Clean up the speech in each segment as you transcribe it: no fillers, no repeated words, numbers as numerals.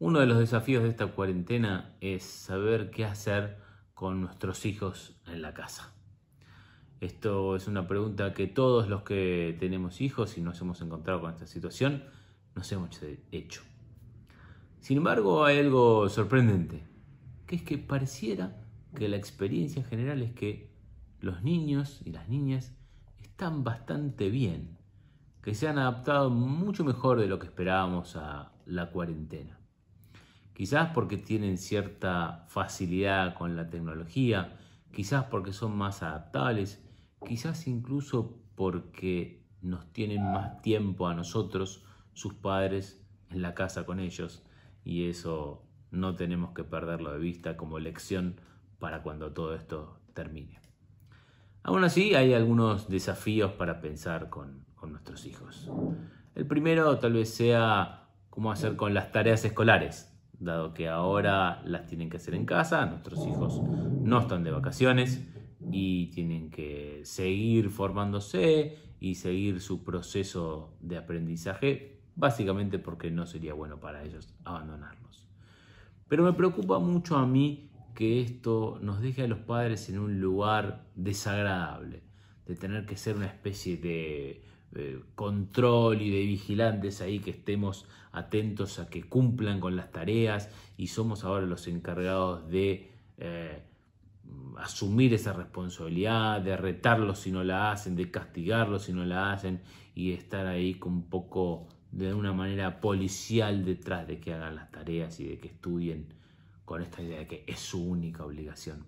Uno de los desafíos de esta cuarentena es saber qué hacer con nuestros hijos en la casa. Esto es una pregunta que todos los que tenemos hijos y nos hemos encontrado con esta situación nos hemos hecho. Sin embargo, hay algo sorprendente, que es que pareciera que la experiencia general es que los niños y las niñas están bastante bien, que se han adaptado mucho mejor de lo que esperábamos a la cuarentena. Quizás porque tienen cierta facilidad con la tecnología, quizás porque son más adaptables, quizás incluso porque nos tienen más tiempo a nosotros, sus padres, en la casa con ellos. Y eso no tenemos que perderlo de vista como lección para cuando todo esto termine. Aún así, hay algunos desafíos para pensar con nuestros hijos. El primero tal vez sea cómo hacer con las tareas escolares. Dado que ahora las tienen que hacer en casa, nuestros hijos no están de vacaciones y tienen que seguir formándose y seguir su proceso de aprendizaje, básicamente porque no sería bueno para ellos abandonarlos. Pero me preocupa mucho a mí que esto nos deje a los padres en un lugar desagradable, de tener que ser una especie de control y de vigilantes ahí, que estemos atentos a que cumplan con las tareas y somos ahora los encargados de asumir esa responsabilidad, de retarlos si no la hacen, de castigarlos si no la hacen y estar ahí con un poco de una manera policial detrás de que hagan las tareas y de que estudien, con esta idea de que es su única obligación.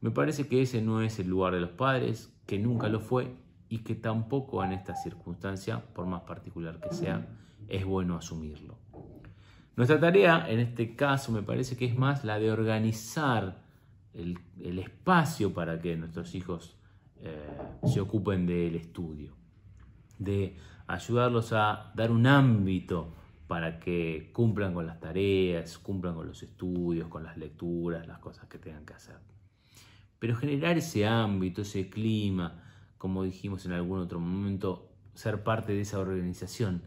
Me parece que ese no es el lugar de los padres, que nunca lo fue y que tampoco en esta circunstancia, por más particular que sea, es bueno asumirlo. Nuestra tarea en este caso me parece que es más la de organizar el espacio para que nuestros hijos se ocupen del estudio, de ayudarlos a dar un ámbito para que cumplan con las tareas, cumplan con los estudios, con las lecturas, las cosas que tengan que hacer. Pero generar ese ámbito, ese clima, como dijimos en algún otro momento, ser parte de esa organización.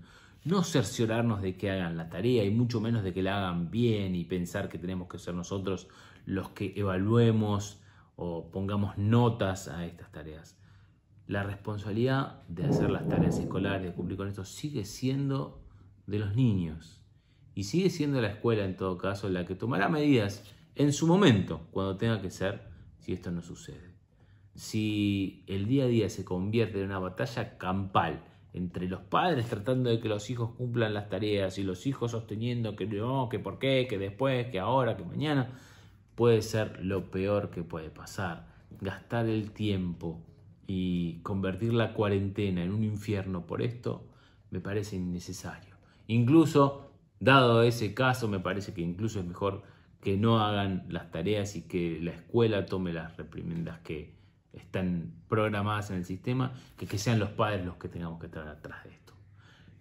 No cerciorarnos de que hagan la tarea y mucho menos de que la hagan bien y pensar que tenemos que ser nosotros los que evaluemos o pongamos notas a estas tareas. La responsabilidad de hacer las tareas escolares, de cumplir con esto, sigue siendo de los niños. Y sigue siendo la escuela, en todo caso, la que tomará medidas en su momento, cuando tenga que ser, si esto no sucede. Si el día a día se convierte en una batalla campal entre los padres tratando de que los hijos cumplan las tareas y los hijos sosteniendo que no, que por qué, que después, que ahora, que mañana, puede ser lo peor que puede pasar. Gastar el tiempo y convertir la cuarentena en un infierno por esto me parece innecesario. Incluso, dado ese caso, me parece que incluso es mejor que no hagan las tareas y que la escuela tome las reprimendas que están programadas en el sistema, que sean los padres los que tengamos que estar atrás de esto.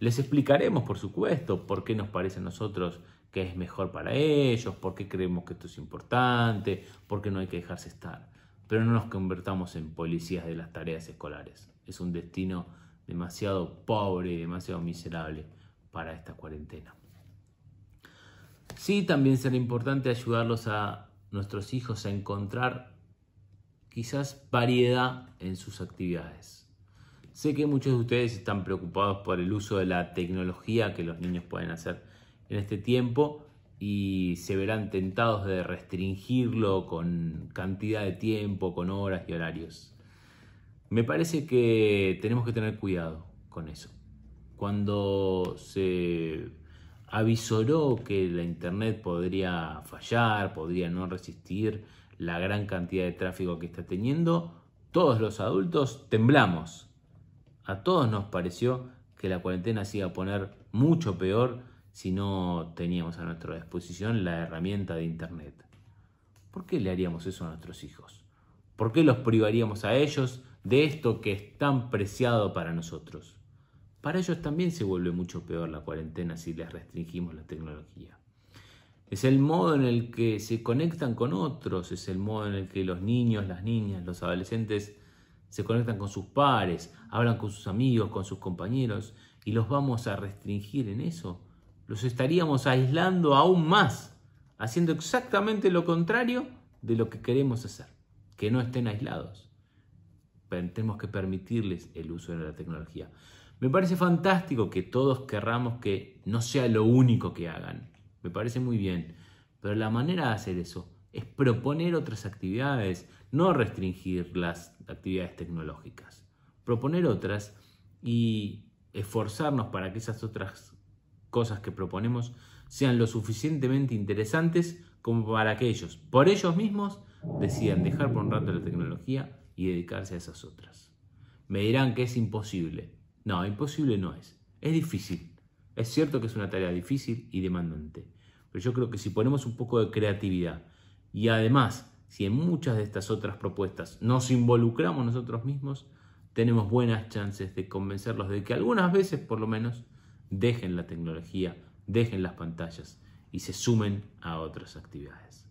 Les explicaremos, por supuesto, por qué nos parece a nosotros que es mejor para ellos, por qué creemos que esto es importante, por qué no hay que dejarse estar. Pero no nos convertamos en policías de las tareas escolares. Es un destino demasiado pobre y demasiado miserable para esta cuarentena. Sí, también será importante ayudarlos a nuestros hijos a encontrar quizás variedad en sus actividades. Sé que muchos de ustedes están preocupados por el uso de la tecnología que los niños pueden hacer en este tiempo y se verán tentados de restringirlo con cantidad de tiempo, con horas y horarios. Me parece que tenemos que tener cuidado con eso. Cuando se avisoró que la internet podría fallar, podría no resistir la gran cantidad de tráfico que está teniendo, todos los adultos temblamos. A todos nos pareció que la cuarentena se iba a poner mucho peor si no teníamos a nuestra disposición la herramienta de internet. ¿Por qué le haríamos eso a nuestros hijos? ¿Por qué los privaríamos a ellos de esto que es tan preciado para nosotros? Para ellos también se vuelve mucho peor la cuarentena si les restringimos la tecnología. Es el modo en el que se conectan con otros, es el modo en el que los niños, las niñas, los adolescentes se conectan con sus pares, hablan con sus amigos, con sus compañeros y los vamos a restringir en eso. los estaríamos aislando aún más, haciendo exactamente lo contrario de lo que queremos hacer, que no estén aislados. Pero tenemos que permitirles el uso de la tecnología. Me parece fantástico que todos querramos que no sea lo único que hagan. Me parece muy bien. Pero la manera de hacer eso es proponer otras actividades, no restringir las actividades tecnológicas. Proponer otras y esforzarnos para que esas otras cosas que proponemos sean lo suficientemente interesantes como para que ellos, por ellos mismos, decidan dejar por un rato la tecnología y dedicarse a esas otras. Me dirán que es imposible. No, imposible no es. Es difícil. Es cierto que es una tarea difícil y demandante. Pero yo creo que si ponemos un poco de creatividad y además, si en muchas de estas otras propuestas nos involucramos nosotros mismos, tenemos buenas chances de convencerlos de que algunas veces, por lo menos, dejen la tecnología, dejen las pantallas y se sumen a otras actividades.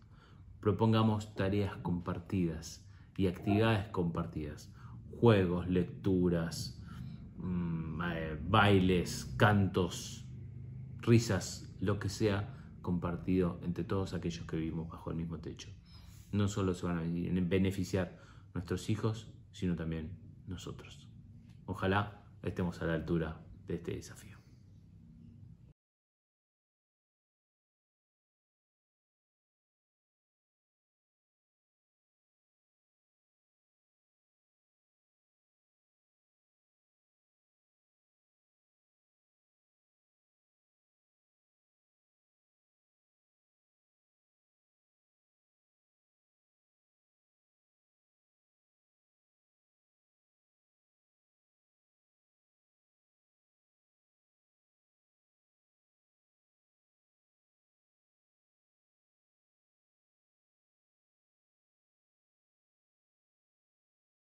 Propongamos tareas compartidas y actividades compartidas. Juegos, lecturas, bailes, cantos, risas, lo que sea compartido entre todos aquellos que vivimos bajo el mismo techo. No solo se van a beneficiar nuestros hijos, sino también nosotros. Ojalá estemos a la altura de este desafío.